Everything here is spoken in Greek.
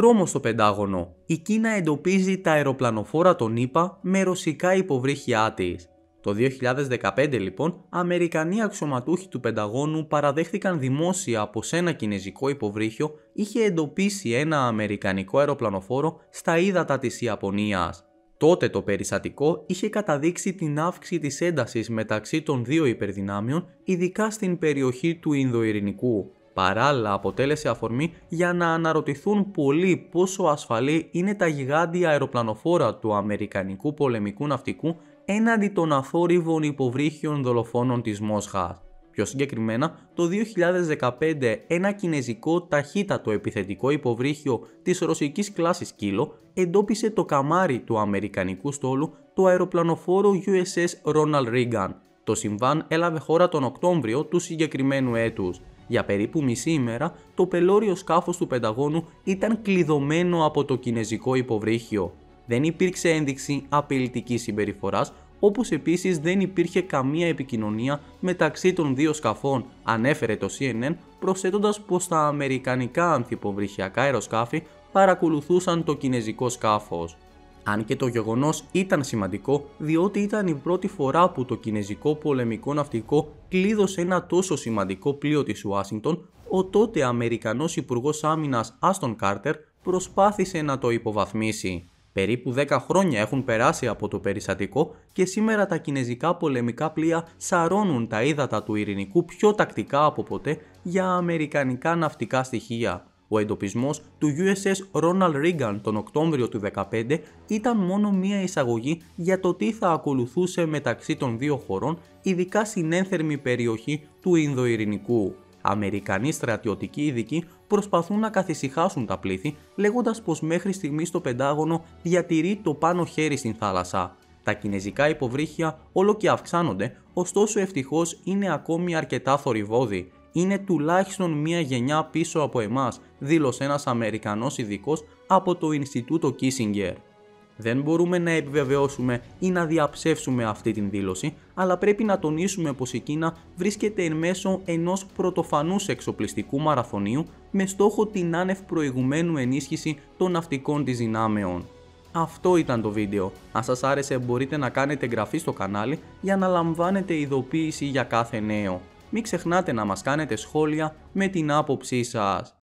τρόμο στο Πεντάγωνο. Η Κίνα εντοπίζει τα αεροπλανοφόρα των ΗΠΑ με ρωσικά υποβρύχια της. Το 2015 λοιπόν, Αμερικανοί αξιωματούχοι του Πενταγώνου παραδέχθηκαν δημόσια πως ένα κινέζικο υποβρύχιο είχε εντοπίσει ένα αμερικανικό αεροπλανοφόρο στα ύδατα της Ιαπωνίας. Τότε το περιστατικό είχε καταδείξει την αύξηση της έντασης μεταξύ των δύο υπερδυνάμεων, ειδικά στην περιοχή του Ινδοειρηνικού. Παράλληλα αποτέλεσε αφορμή για να αναρωτηθούν πολλοί πόσο ασφαλή είναι τα γιγάντια αεροπλανοφόρα του Αμερικανικού πολεμικού ναυτικού έναντι των αθόρυβων υποβρύχιων δολοφόνων της Μόσχας. Πιο συγκεκριμένα, το 2015 ένα κινεζικό ταχύτατο επιθετικό υποβρύχιο της ρωσικής κλάσης Κίλο εντόπισε το καμάρι του αμερικανικού στόλου του αεροπλανοφόρου USS Ronald Reagan. Το συμβάν έλαβε χώρα τον Οκτώβριο του συγκεκριμένου έτους. Για περίπου μισή ημέρα, το πελώριο σκάφος του Πενταγώνου ήταν κλειδωμένο από το κινεζικό υποβρύχιο. Δεν υπήρξε ένδειξη απειλητικής συμπεριφοράς, όπως επίσης δεν υπήρχε καμία επικοινωνία μεταξύ των δύο σκαφών, ανέφερε το CNN, προσθέτοντας πως τα αμερικανικά ανθυποβρυχιακά αεροσκάφη παρακολουθούσαν το κινεζικό σκάφος. Αν και το γεγονός ήταν σημαντικό, διότι ήταν η πρώτη φορά που το κινεζικό πολεμικό ναυτικό κλείδωσε ένα τόσο σημαντικό πλοίο της Ουάσιγκτον, ο τότε Αμερικανός Υπουργός Άμυνας Άστον Κάρτερ προσπάθησε να το υποβαθμίσει. Περίπου 10 χρόνια έχουν περάσει από το περιστατικό και σήμερα τα κινεζικά πολεμικά πλοία σαρώνουν τα ύδατα του Ειρηνικού πιο τακτικά από ποτέ για αμερικανικά ναυτικά στοιχεία. Ο εντοπισμός του USS Ronald Reagan τον Οκτώβριο του 2015 ήταν μόνο μία εισαγωγή για το τι θα ακολουθούσε μεταξύ των δύο χωρών, ειδικά στην ένθερμη περιοχή του Ινδοειρηνικού. Αμερικανοί στρατιωτικοί ειδικοί προσπαθούν να καθησυχάσουν τα πλήθη, λέγοντας πως μέχρι στιγμής το Πεντάγωνο διατηρεί το πάνω χέρι στην θάλασσα. Τα κινεζικά υποβρύχια όλο και αυξάνονται, ωστόσο ευτυχώς είναι ακόμη αρκετά θορυβώδη. Είναι τουλάχιστον μία γενιά πίσω από εμάς, δήλωσε ένας Αμερικανός ειδικός από το Ινστιτούτο Kissinger. Δεν μπορούμε να επιβεβαιώσουμε ή να διαψεύσουμε αυτή την δήλωση, αλλά πρέπει να τονίσουμε πως η Κίνα βρίσκεται εν μέσω ενός πρωτοφανούς εξοπλιστικού μαραθωνίου με στόχο την άνευ προηγουμένου ενίσχυση των ναυτικών της δυνάμεων. Αυτό ήταν το βίντεο. Αν σας άρεσε μπορείτε να κάνετε εγγραφή στο κανάλι για να λαμβάνετε ειδοποίηση για κάθε νέο. Μην ξεχνάτε να μας κάνετε σχόλια με την άποψή σας.